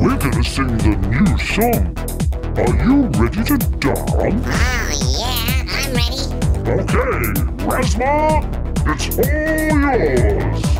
We're gonna sing the new song. Are you ready to dance? Oh yeah, I'm ready. Okay, Rasma, it's all yours.